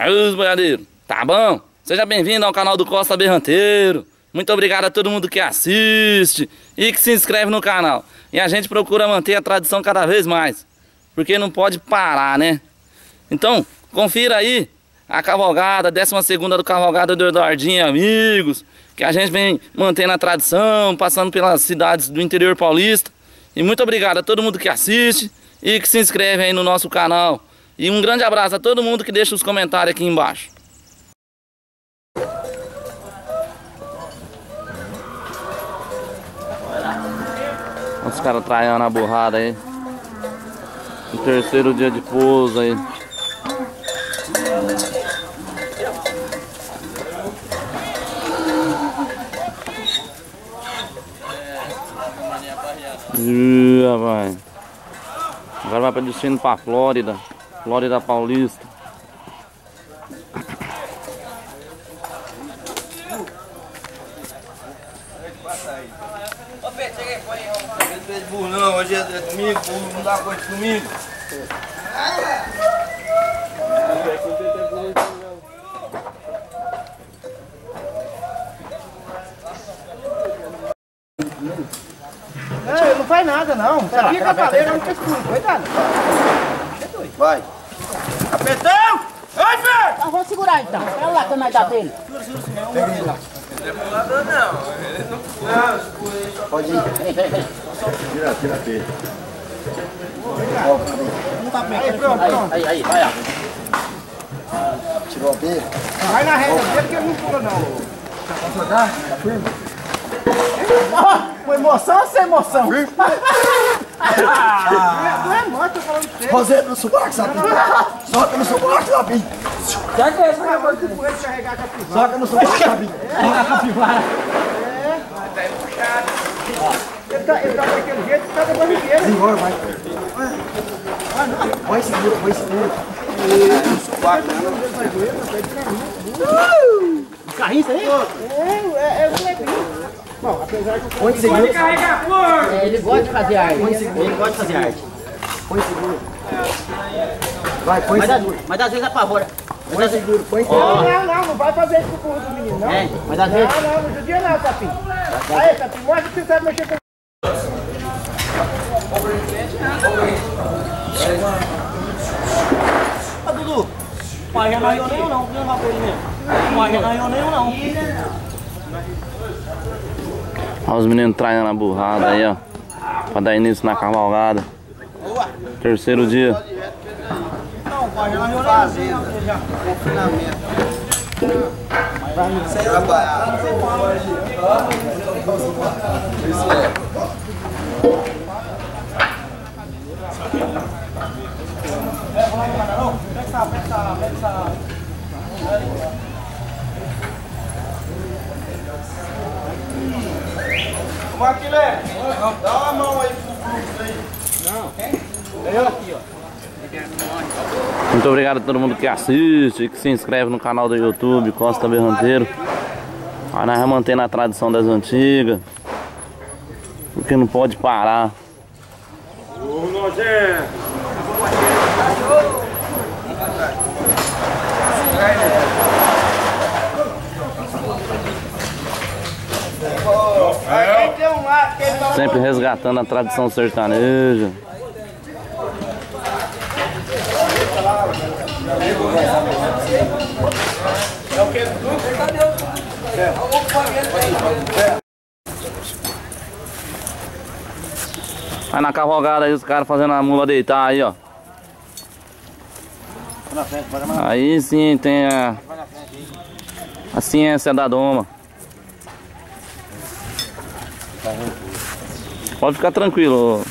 Aí, os boiadeiros, tá bom? Seja bem-vindo ao canal do Costa Berranteiro. Muito obrigado a todo mundo que assiste e que se inscreve no canal. E a gente procura manter a tradição cada vez mais, porque não pode parar, né? Então, confira aí a cavalgada, 12ª do Cavalgada do Eduardinho, amigos, que a gente vem mantendo a tradição, passando pelas cidades do interior paulista. E muito obrigado a todo mundo que assiste e que se inscreve aí no nosso canal. E um grande abraço a todo mundo que deixa os comentários aqui embaixo. Olha os caras traiando a burrada aí. O terceiro dia de pouso aí. Vai. Agora vai para destino para Flórida. Flórida Paulista. Ô Pedro, chega aí, põe aí. Pedro burro não, hoje é domingo, não dá coisa de domingo. Não faz nada não. Isso aqui é cavaleiro, não faz tudo. Coitado. Vai. Capetão! Ei, velho! Nós vamos segurar então. Olha lá que nós dá dele. Ele é pulador não. Ele não pula. Pode ir. Tira a pele. Aí, pronto. Aí, vai lá. Tirou a pele. Vai na reta dele que ele não pula não. Posso andar? Tá firme? Com emoção ou sem emoção? Não é morto, eu tô falando de você. Roseiro no subaco, Sapim. Soca no subaco, Sapim. Já que é esse cara que eu carregar a capivara. Soca no subaco, Sapim. Soca a capivara. É. Tá aí puxado. Ele tá daquele jeito, ele tá da barrigueira. Senhor, vai. Vai segura, vai segura. No subaco. Carrinho isso aí? É o Lebinho. Bom, apesar que o ele pode carregar força! É, ele gosta de fazer arte. Ele gosta de fazer arte. Põe seguro. Vai, põe seguro. Mas às vezes apavora. Põe seguro, põe seguro. Não vai fazer isso com o burro do menino, não. É, mas às vezes... Não judia não, Tapim. Aí, Tapim, mostra que você sabe mexer com o... Ah, Dudu, o Pajé não ganhou nenhum, não. Viu uma coisa mesmo? O Pajé não ganhou nenhum, não. Olha os meninos traindo a burrada aí, ó. Pra dar início na cavalgada. Terceiro dia. Não, pode não me fazer. Confinamento. Vamos aqui, Léo. Dá uma mão aí pro Bruno aí. Não. Eu aqui, ó. Muito obrigado a todo mundo que assiste e que se inscreve no canal do YouTube, Costa Berranteiro. Mas nós vamos mantendo a tradição das antigas. Porque não pode parar. Ô, nojento! Sempre resgatando a tradição sertaneja. Aí na cavalgada aí os caras fazendo a mula deitar aí, ó. Aí sim tem a ciência da doma. Pode ficar tranquilo.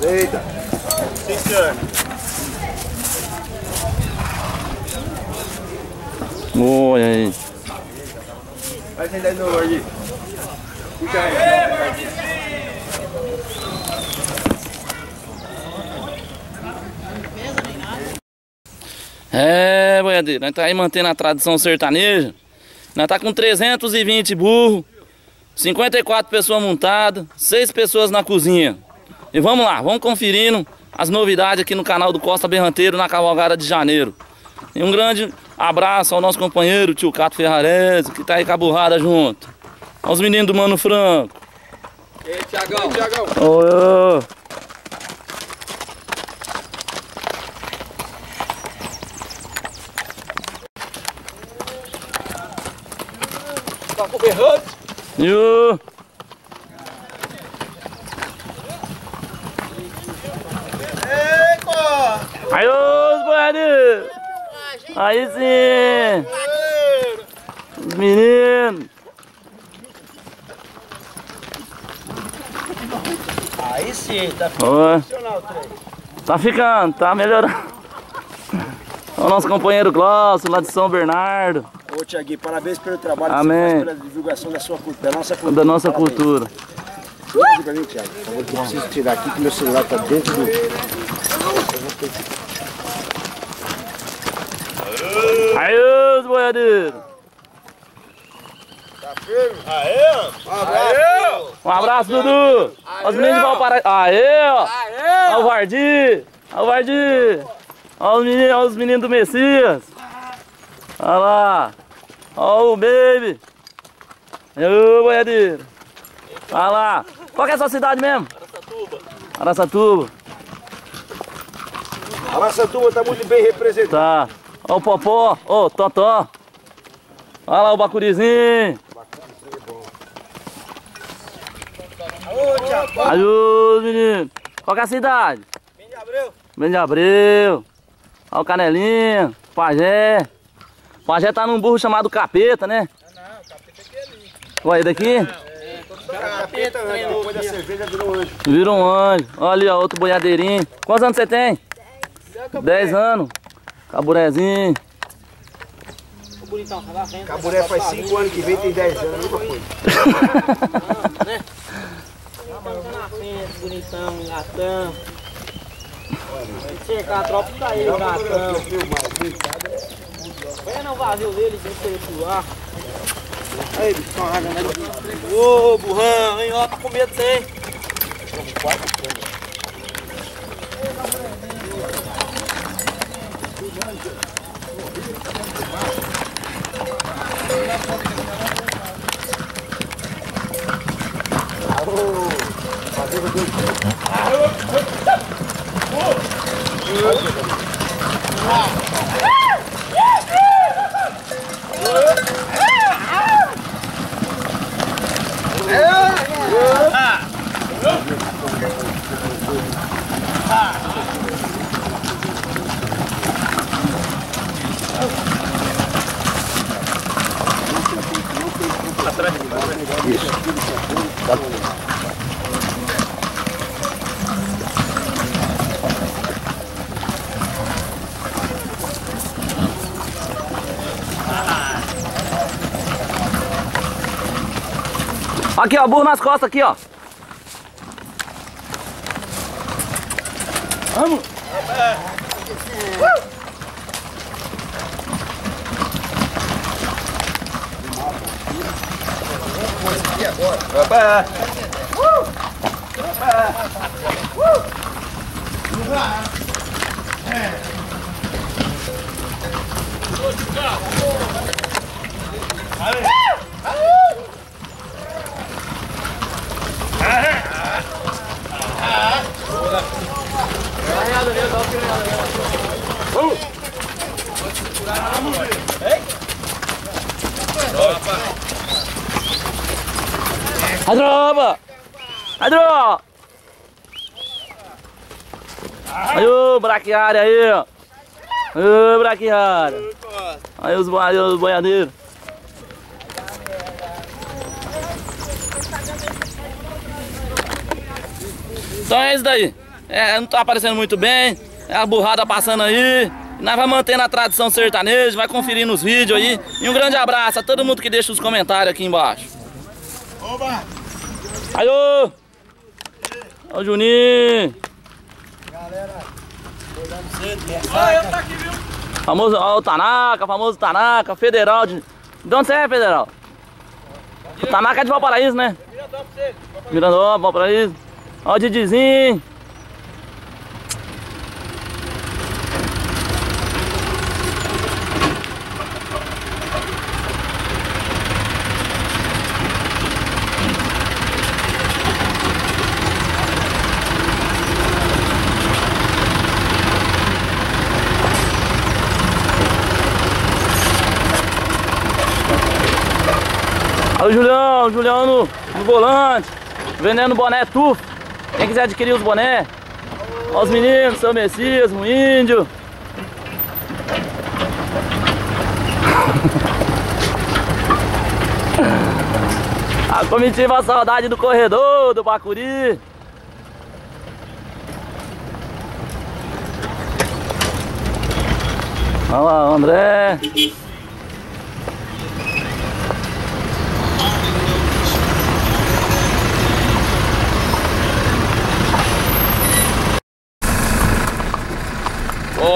Deita. Sim, senhor. Olha aí. Vai sentar de novo aí. Puxa aí. É, boiadeiro, nós tá aí mantendo a tradição sertaneja. Nós tá com 320 burros, 54 pessoas montadas, 6 pessoas na cozinha. E vamos lá, vamos conferindo as novidades aqui no canal do Costa Berranteiro na Cavalgada de Janeiro. E um grande abraço ao nosso companheiro, tio Cato Ferraresi, que tá aí com a burrada junto. Aos meninos do Mano Franco. Ei, Tiagão! Ô, ô! Yo. Aí, os boiadeiros! Aí sim! Os meninos! Aí sim, tá ficando profissional o trem. Tá ficando, tá melhorando. O nosso companheiro Glaucio, lá de São Bernardo. Ô Tiaguinho, parabéns pelo trabalho que você faz, pela divulgação da, nossa cultura. Diga pra mim, Tiago, por favor, que eu preciso tirar aqui que meu celular tá dentro do... Aê, os boiadeiros! Tá firme? Aê! Um abraço! Um abraço, Dudu! Os meninos de Valparaíso! Aê! Ó o Vardi! Ó o Vardi! Ó os meninos do Messias! Olha lá, olha o baby, ô boiadeiro, olha lá, qual que é a sua cidade mesmo? Araçatuba. Araçatuba. Araçatuba tá muito bem representada. Tá, olha o Popó, ó o Totó, olha lá o Bacurizinho. Bacurizinho é bom. Alô, menino, qual que é a cidade? Bem de Abreu. Olha o Canelinho, Pajé. O Pajé tá num burro chamado Capeta, né? Não, o Capeta é aquele. Olha, daqui? É, todo Capeta, né? Depois da cerveja virou um anjo. Virou um anjo. Olha ali, ó, outro boiadeirinho. Quantos anos você tem? 10 anos. Caburézinho. Caburé faz 5 anos que vem, tem 10 anos, nunca foi. Bonitão, gatão. Cercar a tropa tá aí, gatão. Põe no vazio deles, tem que circular. Aí, bicho, tá uma raga, né? Ô, burrão, hein? Ó, tá com medo de você, hein? Aqui, ó, burro nas costas aqui, ó. Vamos! Adro! Aí o braquiário aí, ó. Aí o braquiário. Aí os boiadeiros. Então é isso daí. É, não tá aparecendo muito bem. É a burrada passando aí. Nós vamos mantendo a tradição sertaneja, vai conferindo os vídeos aí. E um grande abraço a todo mundo que deixa os comentários aqui embaixo. Oba! Alô! Ó o Juninho! Galera, acordando cedo, ó, eu tô aqui, viu? Famoso, ó, o Tanaka, famoso Tanaka, federal de De onde você é, federal? Tanaka é de Valparaíso, né? Mirandão, Valparaíso. Ó o Didizinho. Olha o Julião, no volante, vendendo boné tufo. Quem quiser adquirir os boné, olha os meninos, seu Messias, um índio. A comitiva, a saudade do corredor, do Bacuri. Olha lá, André.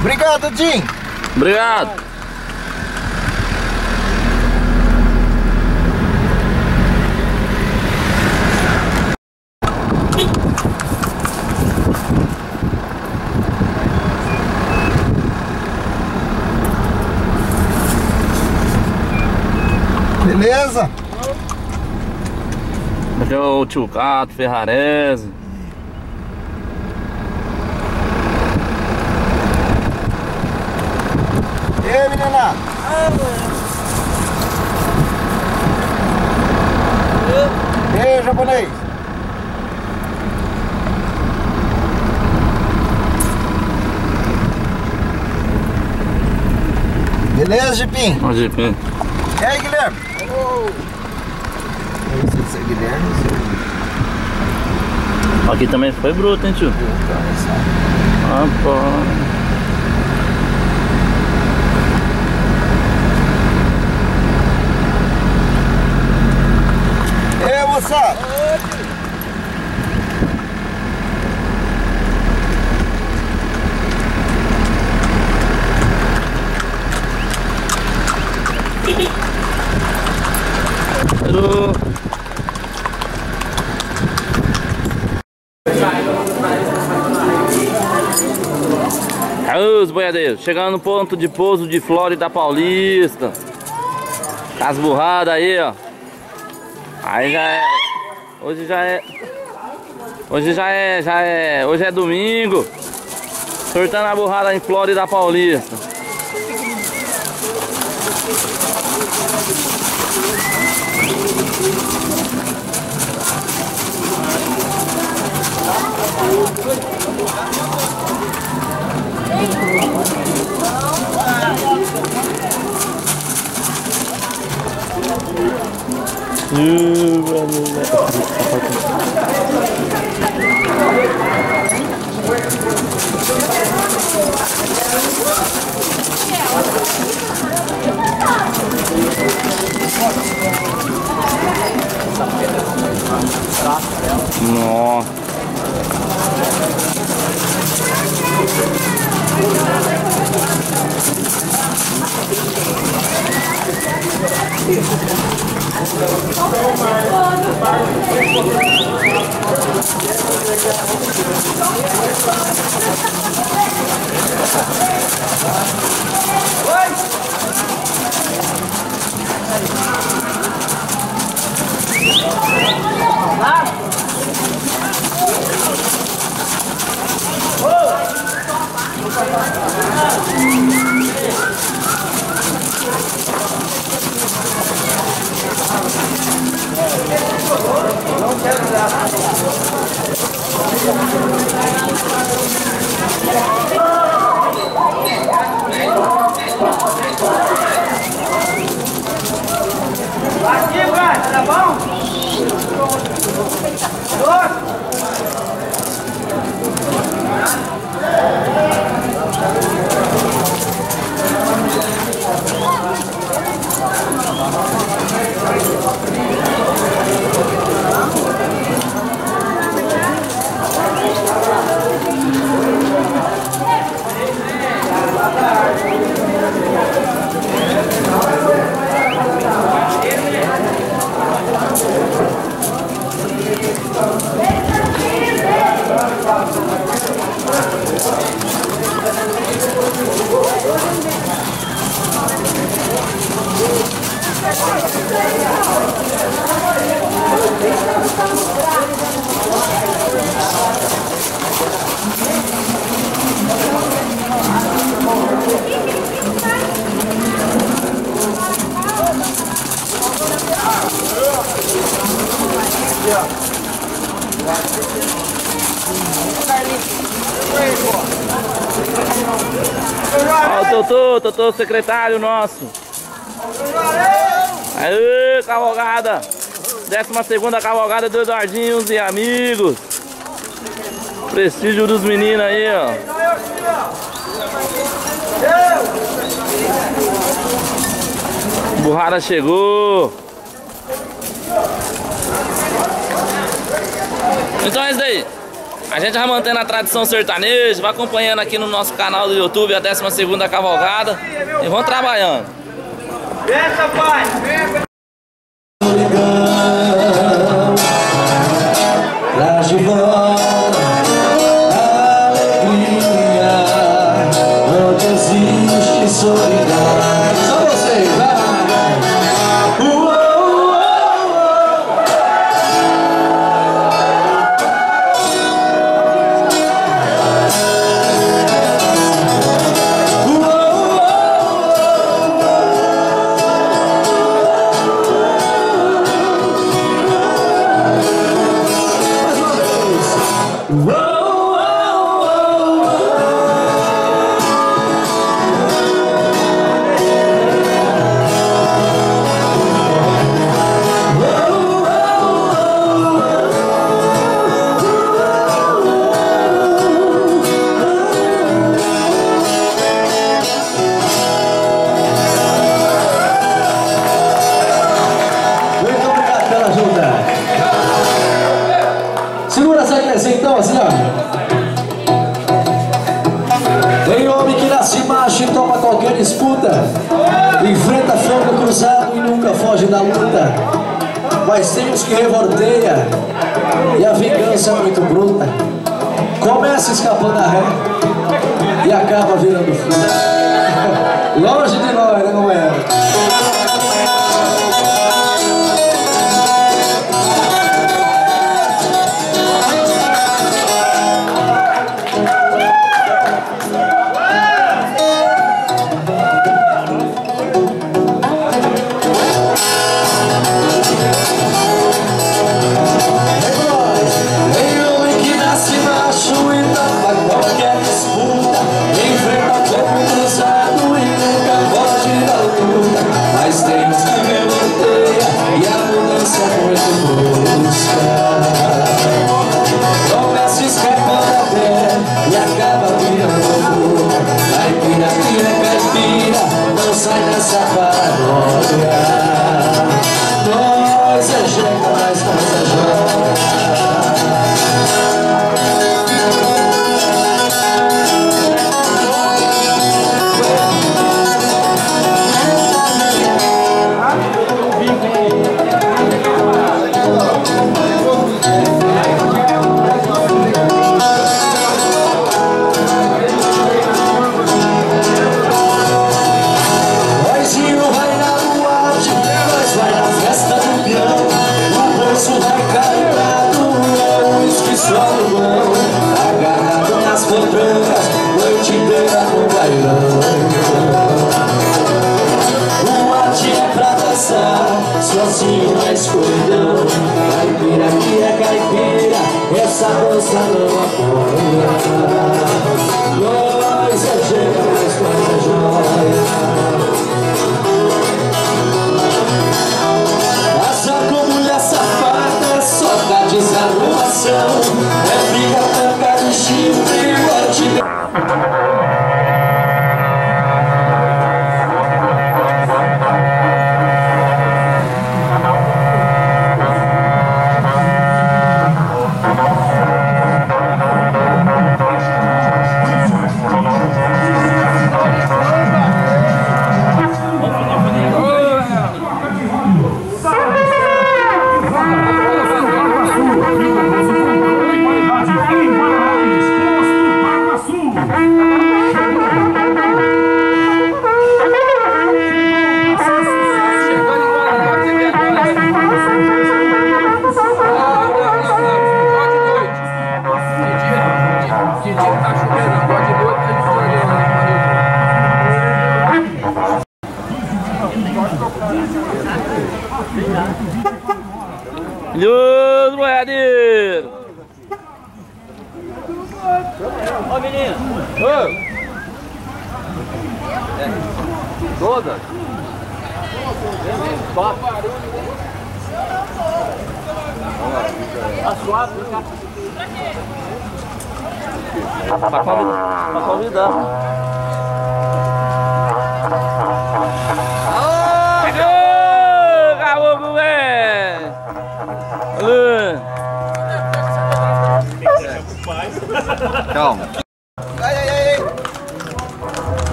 Obrigado, Dinho. Obrigado. Beleza? Aqui é o tio Cato Ferraresi. É, menina! Ei, japonês! Beleza, Jipim? Ó, Jipim! E aí, Guilherme? Não sei se é Guilherme ou se é... Aqui também foi bruto, hein, tio? Ah, pô! Moçada, os boiadeiros chegando no ponto de pouso de Flórida Paulista. As burradas aí, ó. Aí já é. Hoje já é. Hoje é domingo. Sortando a burrada em Flórida Paulista. Totó, secretário nosso. Aê, cavalgada. 12ª cavalgada do Eduardinho e amigos. Prestígio dos meninos aí, ó. Burrada chegou. Então é isso aí. A gente vai mantendo a tradição sertaneja, vai acompanhando aqui no nosso canal do YouTube a 12ª Cavalgada e vamos trabalhando. Essa, pai! solidão. Caipira, que é caipira, essa dança não apoia. Nós é gente, mas nós é joia. Casa com mulher safada, só dá desarrumação. É briga, tanca de chifre, antiga.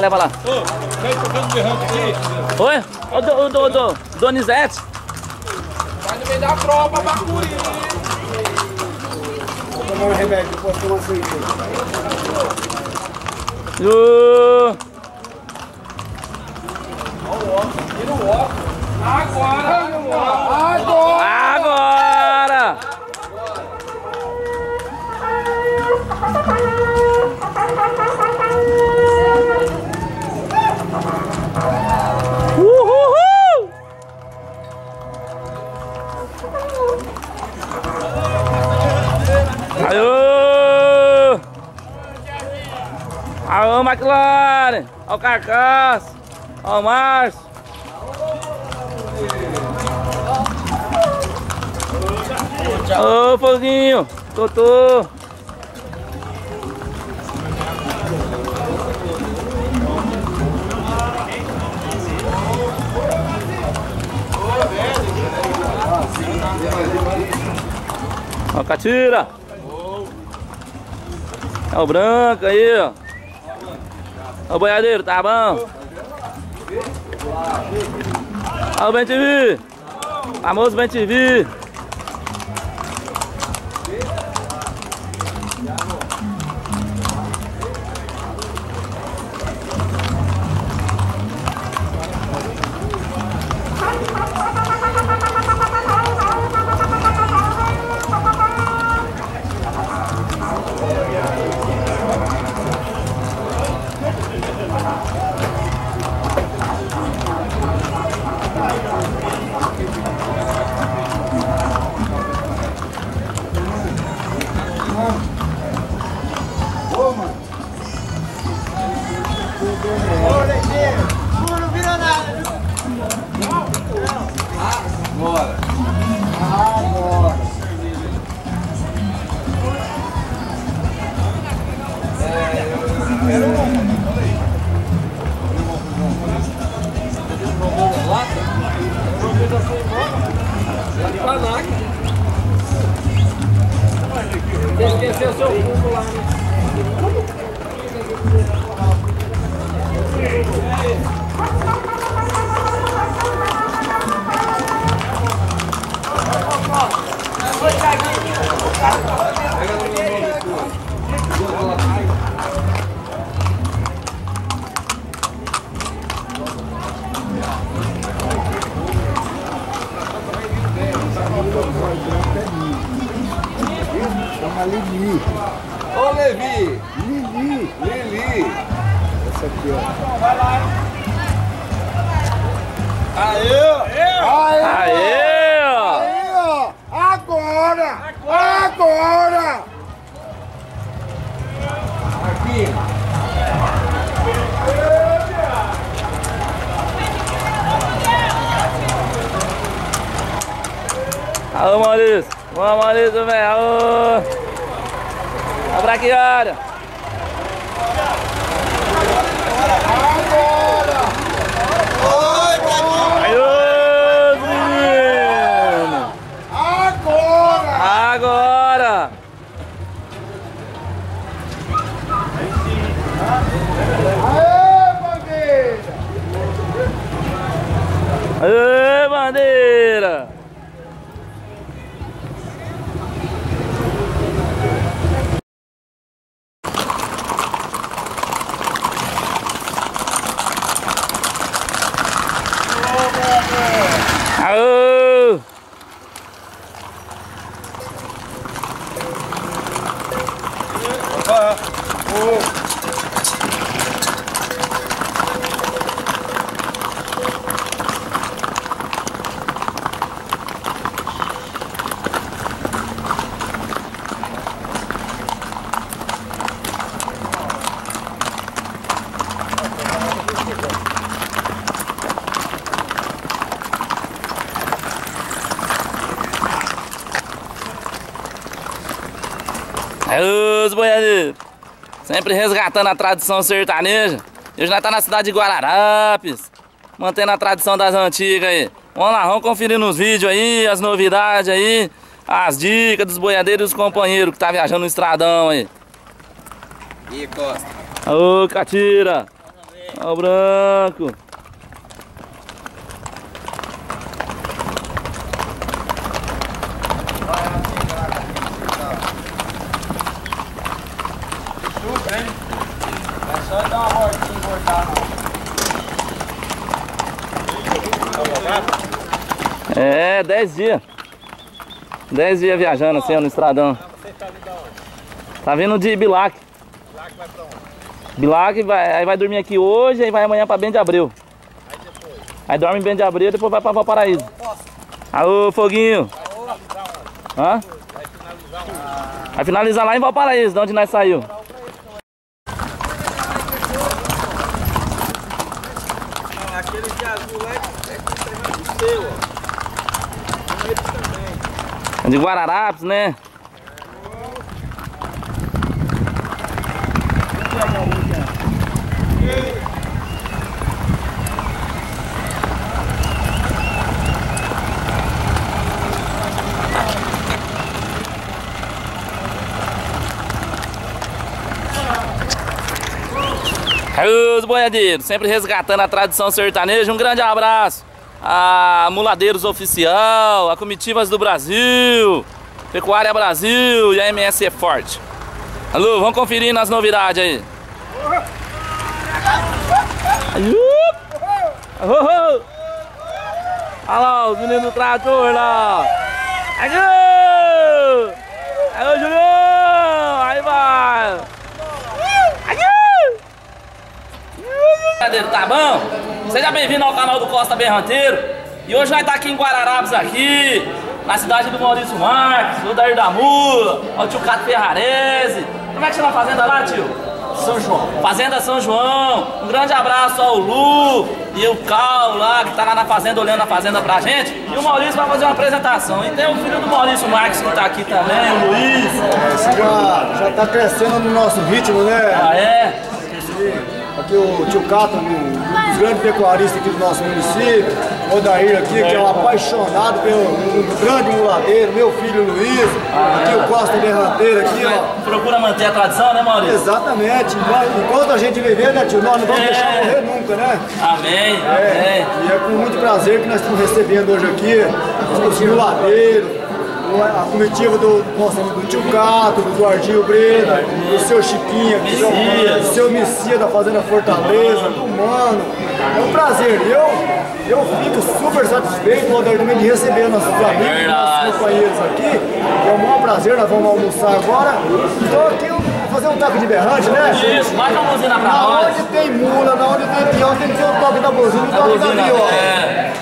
Leva lá. Oi? Ô, Donizete. Vai no meio da tropa, Bacurizinho. Vou tomar um remédio, posso tomar assim. Tira o óculos. Agora! Uhul! Aô! Aô, McLaren! Ó o Carcaço! Ó o Márcio! Ô, Foguinho! Totó! Ó, Catira. Ó o branco aí, ó. Ó o boiadeiro, tá bom? Ó o Bem-te-vi. Famoso Bem-te-vi. Tá chama Lili. Ô Levi! Lili! Lili! Essa aqui, ó. Vai lá, hein? Aê! Agora! Aqui! Alô, Maurício! Vamos, Maurício, velho! Alô! Tá pra que hora? Agora! Agora! Aê, bandeira! Aê, bandeira! Sempre resgatando a tradição sertaneja. Hoje nós tá na cidade de Guararapes, mantendo a tradição das antigas aí. Vamos lá, vamos conferir nos vídeos aí, as novidades aí, as dicas dos boiadeiros e dos companheiros que tá viajando no estradão aí. E Costa. Ô, Catira. Ó o branco. É, 10 dias. 10 dias viajando assim, ó, no estradão. Você tá vindo de onde? Tá vindo de Bilac. Bilac vai pra onde? Bilac vai, aí vai dormir aqui hoje, aí vai amanhã pra Bem-te-Abreu. Aí depois? Aí dorme em Bem-te-Abreu e depois vai pra Valparaíso. Aô, Foguinho. Hã? Vai finalizar lá. Vai finalizar lá em Valparaíso, de onde nós saímos. Aquele de azul lá é seu, ó. De Guararapes, né? Os boiadeiros, sempre resgatando a tradição sertaneja. Um grande abraço a Muladeiros Oficial, a Comitivas do Brasil, Pecuária Brasil e a MSC Forte. Alô, vamos conferir nas novidades aí. Olha lá os meninos do trator lá. Alô, Julião. Aí vai. Tá bom? Seja bem-vindo ao canal do Costa Berranteiro. E hoje nós tá aqui em Guararapes, aqui na cidade do Maurício Marques, do Dair da Mula, o tio Cato Ferraresi. Como é que chama a fazenda lá, tio? São João. Fazenda São João. Um grande abraço ao Lu e o Cal lá, que tá lá na fazenda, olhando a fazenda pra gente. E o Maurício vai fazer uma apresentação. E tem o filho do Maurício Marques que tá aqui também, o Luiz. Esse já tá crescendo no nosso ritmo, né? Ah, é? Aqui o tio Cato, um dos grandes pecuaristas aqui do nosso município, o Dair aqui, que é um apaixonado pelo um grande muladeiro, meu filho Luiz, aqui o Costa Berranteiro aqui, ó. Procura manter a tradição, né, Maurício? Exatamente. Enquanto a gente viver, né, tio, nós não vamos deixar morrer nunca, né? Amém, amém. E é com muito prazer que nós estamos recebendo hoje aqui os muladeiros, a comitiva do tio Cato, do Eduardinho Breda, do seu Chiquinha, do seu Messias da Fazenda Fortaleza, do Mano. É um prazer. Eu fico super satisfeito, Aldair, também de receber nossos amigos, nossos companheiros aqui. É um maior prazer, nós vamos almoçar agora. Então aqui eu vou fazer um toque de berrante, né? Isso, mais uma buzina pra nós. Na onde tem mula, na onde tem peão, tem que ser o toque da buzina, o toque da viola. É.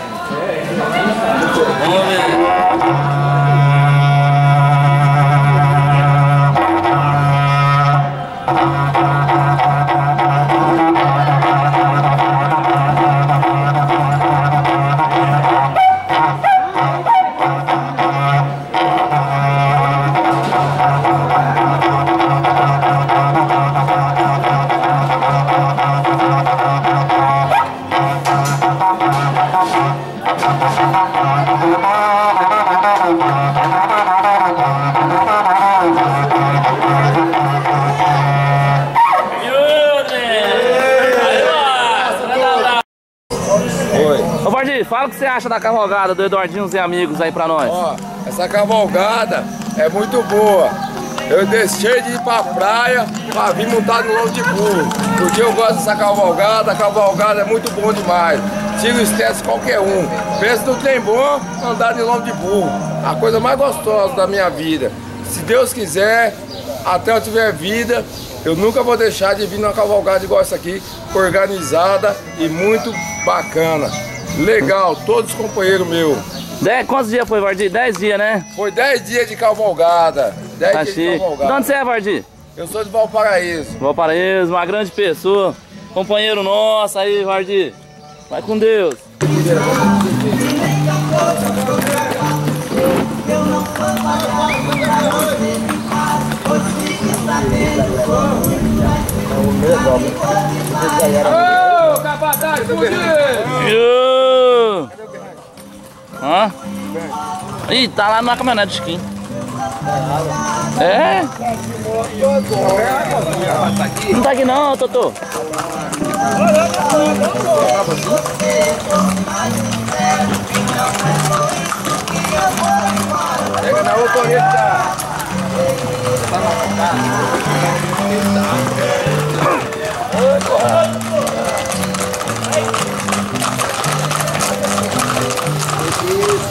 Fala o que você acha da cavalgada do Eduardinho e amigos aí pra nós. Ó, essa cavalgada é muito boa. Eu deixei de ir pra praia pra vir montar no lombo de burro, porque eu gosto dessa cavalgada. A cavalgada é muito bom demais. Tira o estresse qualquer um. Pensa no trem bom, andar de lombo de burro. A coisa mais gostosa da minha vida. Se Deus quiser, até eu tiver vida, eu nunca vou deixar de vir numa cavalgada igual essa aqui, organizada e muito bacana. Legal, todos os companheiros meus. Quantos dias foi, Vardi? 10 dias, né? Foi 10 dias de cavalgada. 10 dias de cavalgada. De onde você é, Vardi? Eu sou de Valparaíso. Valparaíso, uma grande pessoa. Companheiro nosso aí, Vardi. Vai com Deus. Ô, capataz, com Deus! Hã? Ih, tá lá na caminhonete de skin. É? Não tá aqui não, Totó. Chega na autorreta. Tá na autorreta.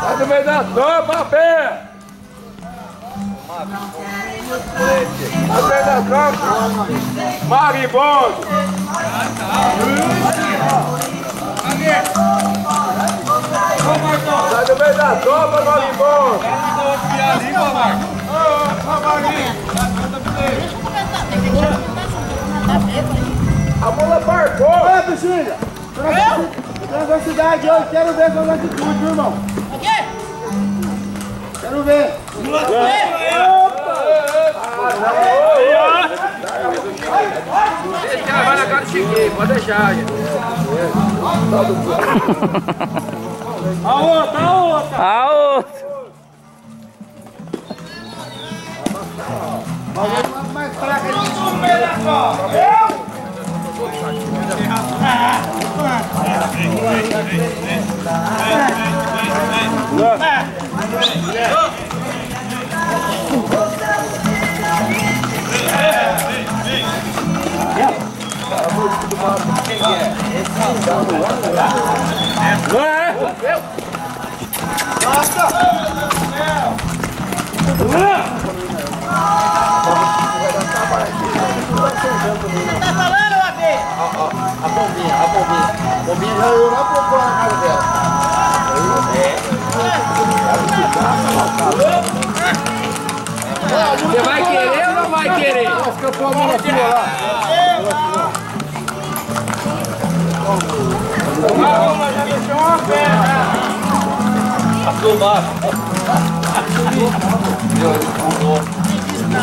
Vai no meio da tropa, pé! Maribondo! Sai do meio da tropa, Maribondo! A mula parcou! Ô, Bichinha! Tranquilidade, eu quero ver essa atitude, irmão! O quê? Quero ver! Vai na cara de Chiquinho, pode deixar. A outra, a outra. A outra. Mais fraca. A bombinha já eu lá procurou na casa dela. Você vai querer ou não vai querer? Fica com a mão na fila lá. Já deixou uma perna. Passou lá. Aqui,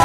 ó. Ó.